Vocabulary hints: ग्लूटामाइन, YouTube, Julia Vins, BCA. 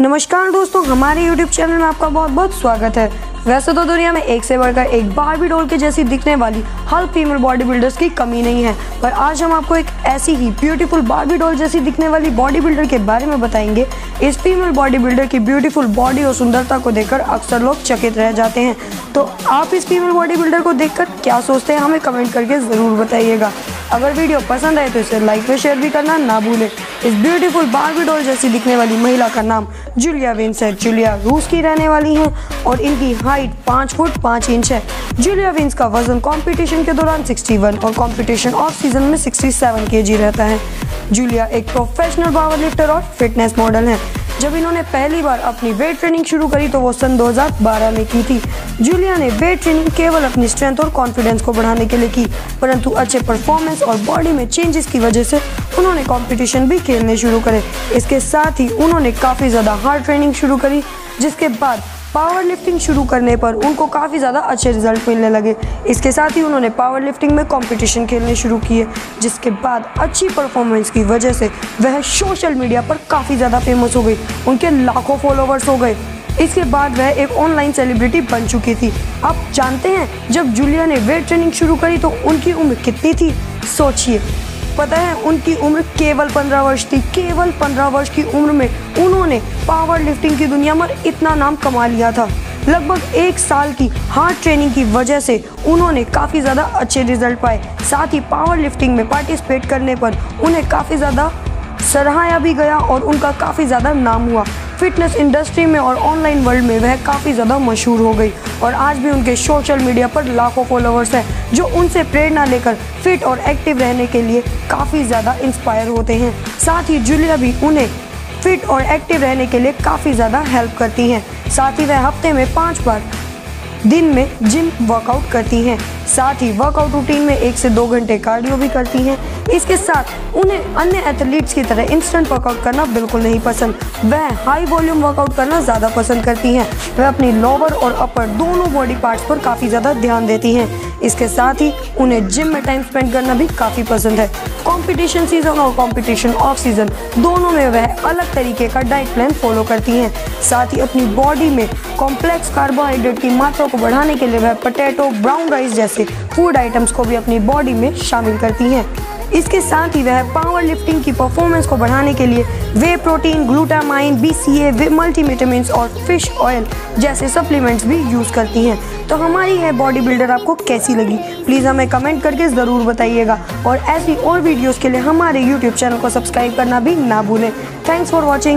नमस्कार दोस्तों, हमारे YouTube चैनल में आपका बहुत बहुत स्वागत है। वैसे तो दुनिया में एक से बढ़कर एक बार्बी डॉल के जैसी दिखने वाली हर फीमेल बॉडी बिल्डर्स की कमी नहीं है, पर आज हम आपको एक ऐसी ही ब्यूटीफुल बार्बी डॉल जैसी दिखने वाली बॉडी बिल्डर के बारे में बताएंगे। इस फीमेल बॉडी बिल्डर की ब्यूटीफुल बॉडी और सुंदरता को देखकर अक्सर लोग चकित रह जाते हैं। तो आप इस फीमेल बॉडी बिल्डर को देखकर क्या सोचते हैं, हमें कमेंट करके ज़रूर बताइएगा। अगर वीडियो पसंद आए तो इसे लाइक व शेयर भी करना ना भूलें। इस ब्यूटीफुल बार्बी डॉल जैसी दिखने वाली महिला का नाम जूलिया विंस है। जूलिया रूस की रहने वाली हैं और इनकी हाइट 5 फुट 5 इंच है। जूलिया विंस का वजन कंपटीशन के दौरान 61 और कंपटीशन ऑफ सीजन में 67 केजी रहता है। जूलिया एक प्रोफेशनल पावर लिफ्टर और फिटनेस मॉडल हैं। जब इन्होंने पहली बार अपनी वेट ट्रेनिंग शुरू करी तो वो सन 2012 में की थी। जूलिया ने वेट ट्रेनिंग केवल अपनी स्ट्रेंथ और कॉन्फिडेंस को बढ़ाने के लिए की, परंतु अच्छे परफॉर्मेंस और बॉडी में चेंजेस की वजह से उन्होंने कंपटीशन भी खेलने शुरू करे। इसके साथ ही उन्होंने काफ़ी ज़्यादा हार्ड ट्रेनिंग शुरू करी, जिसके बाद पावर लिफ्टिंग शुरू करने पर उनको काफ़ी ज़्यादा अच्छे रिजल्ट मिलने लगे। इसके साथ ही उन्होंने पावर लिफ्टिंग में कंपटीशन खेलने शुरू किए, जिसके बाद अच्छी परफॉर्मेंस की वजह से वह सोशल मीडिया पर काफ़ी ज़्यादा फेमस हो गई। उनके लाखों फॉलोवर्स हो गए। इसके बाद वह एक ऑनलाइन सेलिब्रिटी बन चुकी थी। आप जानते हैं, जब जूलिया ने वेट ट्रेनिंग शुरू करी तो उनकी उम्र कितनी थी, सोचिए। पता है, उनकी उम्र केवल 15 वर्ष थी। केवल 15 वर्ष की उम्र में उन्होंने पावर लिफ्टिंग की दुनिया में इतना नाम कमा लिया था। लगभग 1 साल की हार्ड ट्रेनिंग की वजह से उन्होंने काफ़ी ज़्यादा अच्छे रिजल्ट पाए। साथ ही पावर लिफ्टिंग में पार्टिसिपेट करने पर उन्हें काफ़ी ज़्यादा सराहाया भी गया और उनका काफ़ी ज़्यादा नाम हुआ। फिटनेस इंडस्ट्री में और ऑनलाइन वर्ल्ड में वह काफ़ी ज़्यादा मशहूर हो गई और आज भी उनके सोशल मीडिया पर लाखों फॉलोअर्स हैं, जो उनसे प्रेरणा लेकर फिट और एक्टिव रहने के लिए काफ़ी ज़्यादा इंस्पायर होते हैं। साथ ही जूलिया भी उन्हें फिट और एक्टिव रहने के लिए काफ़ी ज़्यादा हेल्प करती हैं। साथ ही वह हफ्ते में 5 बार दिन में जिम वर्कआउट करती हैं। साथ ही वर्कआउट रूटीन में 1 से 2 घंटे कार्डियो भी करती हैं। इसके साथ उन्हें अन्य एथलीट्स की तरह इंस्टेंट वर्कआउट करना बिल्कुल नहीं पसंद। वह हाई वॉल्यूम वर्कआउट करना ज़्यादा पसंद करती हैं। वह अपनी लोअर और अपर दोनों बॉडी पार्ट्स पर काफ़ी ज़्यादा ध्यान देती हैं। इसके साथ ही उन्हें जिम में टाइम स्पेंड करना भी काफ़ी पसंद है। कंपटीशन सीज़न और कंपटीशन ऑफ सीज़न दोनों में वह अलग तरीके का डाइट प्लान फॉलो करती हैं। साथ ही अपनी बॉडी में कॉम्प्लेक्स कार्बोहाइड्रेट की मात्रा को बढ़ाने के लिए वह पोटैटो, ब्राउन राइस जैसे फूड आइटम्स को भी अपनी बॉडी में शामिल करती हैं। इसके साथ ही वह पावर लिफ्टिंग की परफॉर्मेंस को बढ़ाने के लिए वे प्रोटीन, ग्लूटामाइन, BCA, वे मल्टीविटामिन और फिश ऑयल जैसे सप्लीमेंट्स भी यूज़ करती हैं। तो हमारी यह बॉडी बिल्डर आपको कैसी लगी, प्लीज़ हमें कमेंट करके ज़रूर बताइएगा। और ऐसी और वीडियोज़ के लिए हमारे YouTube चैनल को सब्सक्राइब करना भी ना भूलें। Thanks for watching.